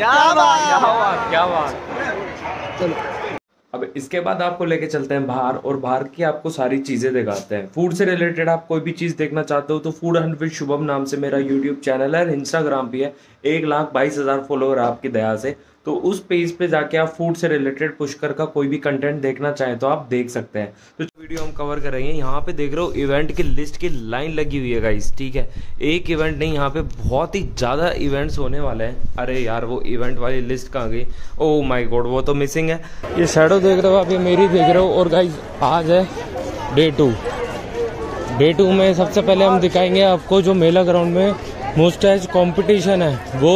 क्या बात चलो। अब इसके बाद आपको लेके चलते हैं बाहर और बाहर की आपको सारी चीज़ें दिखाते हैं। फूड से रिलेटेड आप कोई भी चीज़ देखना चाहते हो तो फूड एंड शुभम नाम से मेरा यूट्यूब चैनल है और इंस्टाग्राम भी है। 1,22,000 फॉलोअर आपकी दया से, तो उस पेज पे जाके आप फूड से रिलेटेड पुष्कर का कोई भी कंटेंट देखना चाहें तो आप देख सकते हैं। तो वीडियो हम कवर करेंगे। यहाँ पे देख रहे हो इवेंट की लिस्ट की लाइन लगी हुई है गाइस, ठीक है। एक इवेंट नहीं, यहाँ पे बहुत ही ज़्यादा इवेंट्स होने वाले हैं। अरे यार वो इवेंट वाली लिस्ट कहाँ गई? ओह माय गॉड, वो तो मिसिंग है। ये शैडो देख रहे हो आप, ये मेरी देख रहे हो। और गाइस आज है डे टू में सबसे पहले हम दिखाएंगे आपको जो मेला ग्राउंड में मुस्टैच कॉम्पिटिशन है वो।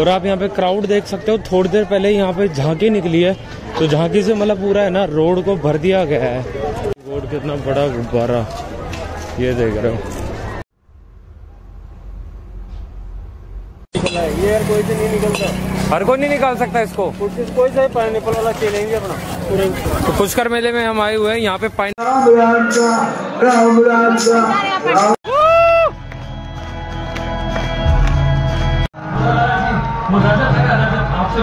और आप यहाँ पे क्राउड देख सकते हो, थोड़ी देर पहले यहाँ पे झांकी निकली है, तो झांकी से मतलब पूरा है ना रोड को भर दिया गया है। रोड कितना बड़ा गुब्बारा, ये देख रहे हो। ये यार कोई से नहीं निकलता, हर कोई नहीं निकाल सकता इसको। कोई से पाइनएप्पल वाला खेलेंगे अपना। तो पुष्कर मेले में हम आए हुए हैं यहाँ पे पाइन। आपसे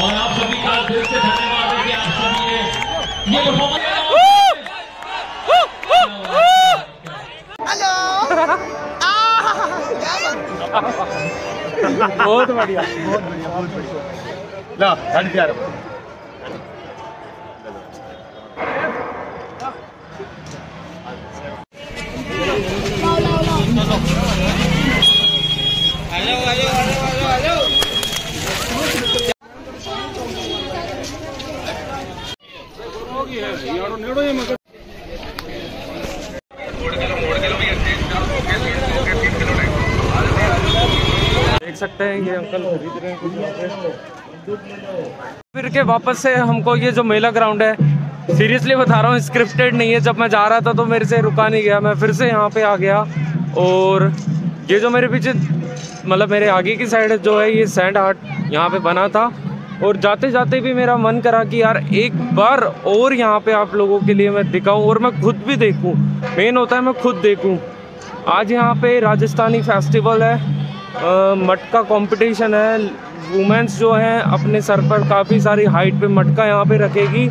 और आप सभी का दिल से धन्यवाद है कि आप सभी ने ये परफॉर्मेंस। बहुत बढ़िया ला हट यार। हेलो देख सकते हैं ये अंकल खरीद रहे हैं। फिर के वापस से हमको ये जो मेला ग्राउंड है, सीरियसली बता रहा हूँ, स्क्रिप्टेड नहीं है। जब मैं जा रहा था तो मेरे से रुका नहीं गया, मैं फिर से यहाँ पे आ गया। और ये जो मेरे पीछे मतलब मेरे आगे की साइड जो है ये सैंड आर्ट यहाँ पे बना था। और जाते जाते भी मेरा मन करा कि यार एक बार और यहाँ पे आप लोगों के लिए मैं दिखाऊँ और मैं खुद भी देखूँ। मेन होता है मैं खुद देखूँ। आज यहाँ पे राजस्थानी फेस्टिवल है, मटका कंपटीशन है। वुमेंस जो हैं अपने सर पर काफ़ी सारी हाइट पे मटका यहाँ पे रखेगी,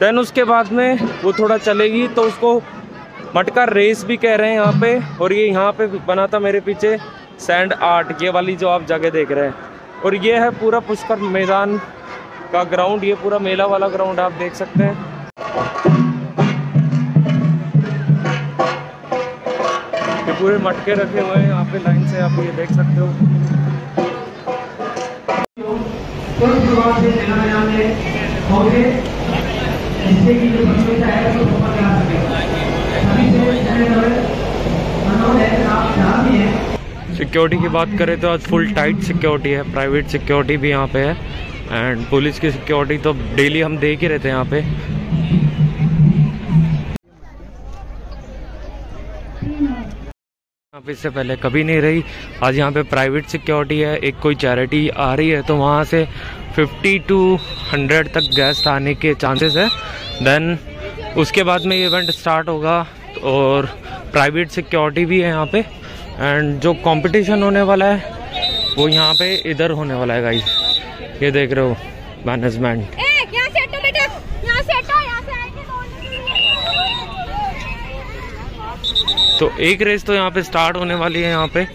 देन उसके बाद में वो थोड़ा चलेगी तो उसको मटका रेस भी कह रहे हैं यहाँ पे। और ये यहाँ पे बना था मेरे पीछे सैंड आर्ट, ये वाली जो आप जगह देख रहे हैं। और ये है पूरा पुष्कर मैदान का ग्राउंड, ये पूरा मेला वाला ग्राउंड आप देख सकते हैं। ये पूरे मटके रखे हुए हैं यहाँ पे लाइन से, आप ये देख सकते हो। सिक्योरिटी की बात करें तो आज फुल टाइट सिक्योरिटी है, प्राइवेट सिक्योरिटी भी यहाँ पे है एंड पुलिस की सिक्योरिटी तो डेली हम देख ही रहते हैं यहाँ पे। यहाँ पे इससे पहले कभी नहीं रही, आज यहाँ पे प्राइवेट सिक्योरिटी है। एक कोई चैरिटी आ रही है तो वहाँ से 50 to 100 तक गेस्ट आने के चांसेस है। देन उसके बाद में ये इवेंट स्टार्ट होगा और प्राइवेट सिक्योरिटी भी है यहाँ पे। एंड जो कंपटीशन होने वाला है वो यहाँ पे इधर होने वाला है गाइस, ये देख रहे हो मैनेजमेंट। तो एक रेस तो यहाँ पे स्टार्ट होने वाली है यहाँ पे,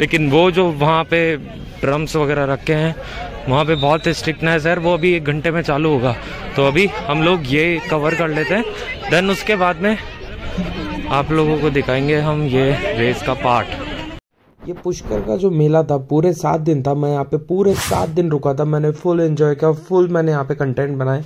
लेकिन वो जो वहाँ पे ड्रम्स वगैरह रखे हैं वहाँ पे बहुत स्ट्रिक्टनेस है, वो अभी 1 घंटे में चालू होगा। तो अभी हम लोग ये कवर कर लेते हैं, देन उसके बाद में आप लोगों को दिखाएंगे हम ये रेस का पार्ट। ये पुष्कर का जो मेला था पूरे 7 दिन था, मैं यहाँ पे पूरे 7 दिन रुका था, मैंने फुल एंजॉय किया, फुल मैंने यहाँ पे कंटेंट बनाए।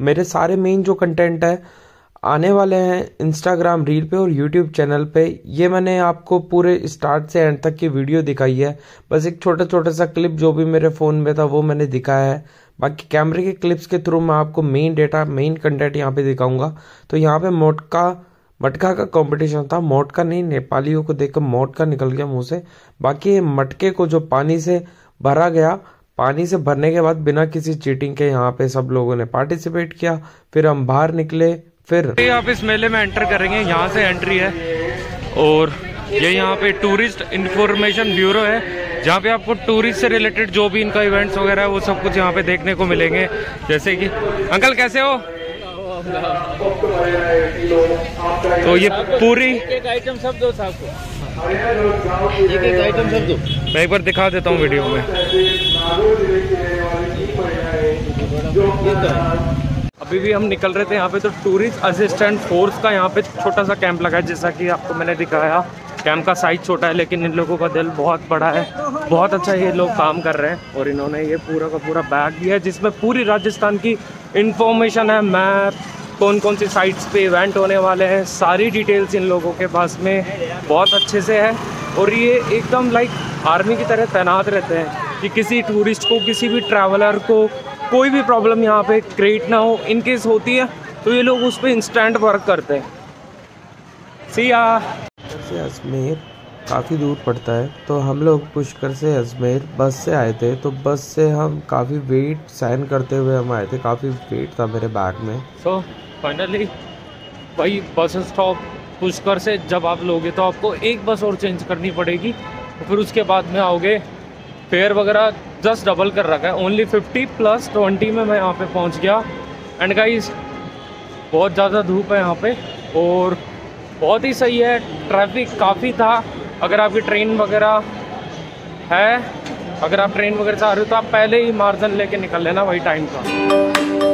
मेरे सारे मेन जो कंटेंट है आने वाले हैं इंस्टाग्राम रील पे और यूट्यूब चैनल पे। ये मैंने आपको पूरे स्टार्ट से एंड तक की वीडियो दिखाई है, बस एक छोटा छोटा सा क्लिप जो भी मेरे फ़ोन में था वो मैंने दिखाया है, बाकी कैमरे के क्लिप्स के थ्रू मैं आपको मेन डेटा मेन कंटेंट यहाँ पे दिखाऊंगा। तो यहाँ पे मटका का कंपटीशन था, मोटका नहीं नेपालियों को देखकर मोटका निकल गया मुंह से। बाकी मटके को जो पानी से भरा गया, पानी से भरने के बाद बिना किसी चीटिंग के यहाँ पे सब लोगों ने पार्टिसिपेट किया। फिर हम बाहर निकले, फिर आप इस मेले में एंटर करेंगे, यहाँ से एंट्री है और ये यहाँ पे टूरिस्ट इन्फॉर्मेशन ब्यूरो है, जहाँ पे आपको टूरिस्ट से रिलेटेड जो भी इनका इवेंट्स वगैरह है वो सब कुछ यहाँ पे देखने को मिलेंगे। जैसे कि अंकल कैसे हो, तो ये पूरी एक आइटम सब दो साहब को, एक आइटम सब दो, मैं एक बार दिखा देता हूँ वीडियो में। अभी भी हम निकल रहे थे यहाँ पे, तो टूरिस्ट असिस्टेंट फोर्स का यहाँ पे छोटा सा कैंप लगा है, जैसा कि आपको मैंने दिखाया। कैंप का साइज छोटा है लेकिन इन लोगों का दिल बहुत बड़ा है, बहुत अच्छा ये लोग काम कर रहे हैं। और इन्होंने ये पूरा का पूरा बैग दिया है जिसमें पूरी राजस्थान की इन्फॉर्मेशन है, मैप, कौन कौन सी साइट्स पे इवेंट होने वाले हैं, सारी डिटेल्स इन लोगों के पास में बहुत अच्छे से है। और ये एकदम लाइक आर्मी की तरह तैनात रहते हैं कि किसी टूरिस्ट को, किसी भी ट्रैवलर को कोई भी प्रॉब्लम यहाँ पे क्रिएट ना हो। इनकेस होती है तो ये लोग उस पर इंस्टेंट वर्क करते हैं। सिया से अजमेर काफ़ी दूर पड़ता है, तो हम लोग पुष्कर से अजमेर बस से आए थे, तो बस से हम काफ़ी वेट सहन करते हुए हम आए थे, काफ़ी वेट था मेरे बैग में। सो फाइनली भाई बस स्टॉप पुष्कर से जब आप लोगे तो आपको एक बस और चेंज करनी पड़ेगी, तो फिर उसके बाद में आओगे। फेयर वगैरह जस्ट डबल कर रखा है, ओनली 50 + 20 में मैं यहाँ पे पहुँच गया। एंड गाइस बहुत ज़्यादा धूप है यहाँ पे और बहुत ही सही है, ट्रैफिक काफ़ी था। अगर आपकी ट्रेन वगैरह है, अगर आप ट्रेन वगैरह से आ रहे हो तो आप पहले ही मार्जिन लेके निकल लेना वही टाइम का।